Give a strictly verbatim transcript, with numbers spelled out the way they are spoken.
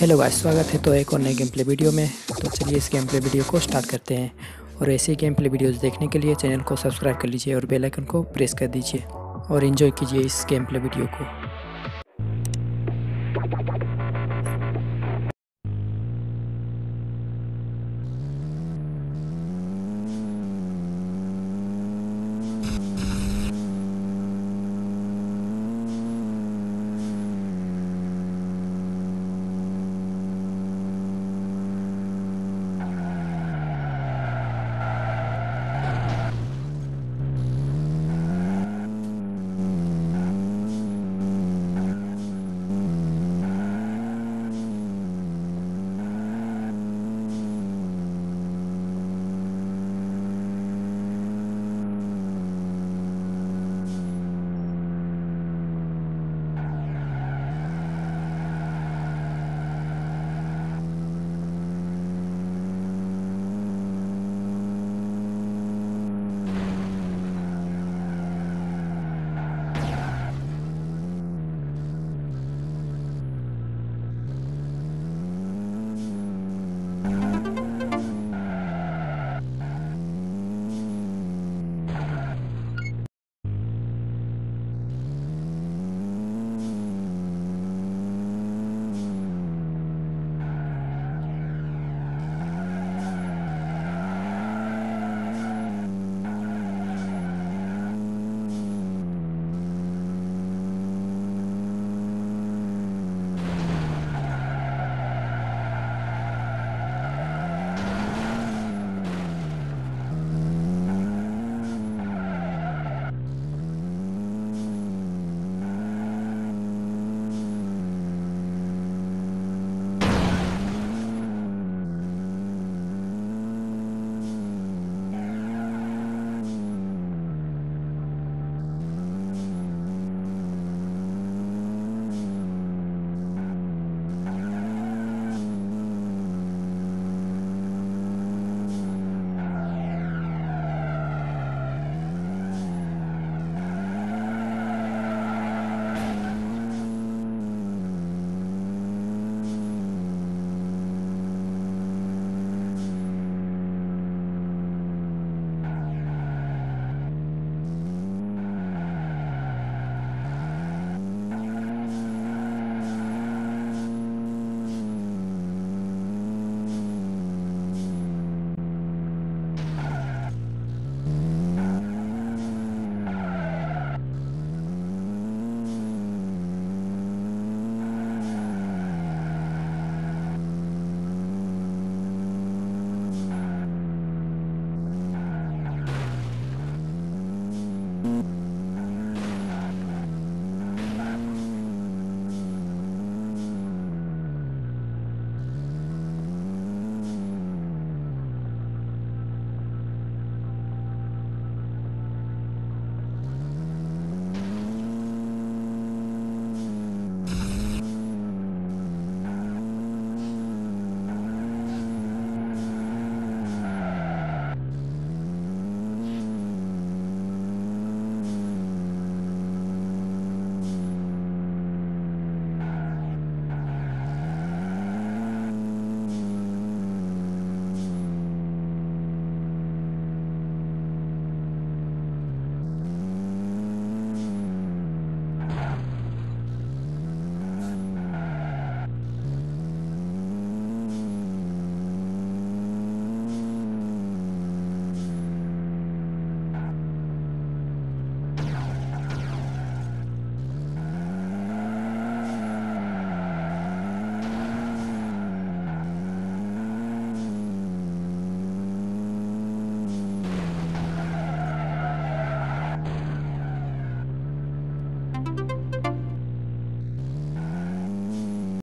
Hello guys, स्वागत है तो एक और नए गेम प्ले वीडियो में। तो चलिए इस गेम प्ले वीडियो को स्टार्ट करते हैं। और ऐसे गेम प्ले वीडियोस देखने के लिए चैनल को सब्सक्राइब कर लीजिए और बेल आइकन को प्रेस कर दीजिए और एंजॉय कीजिए इस गेम प्ले वीडियो को।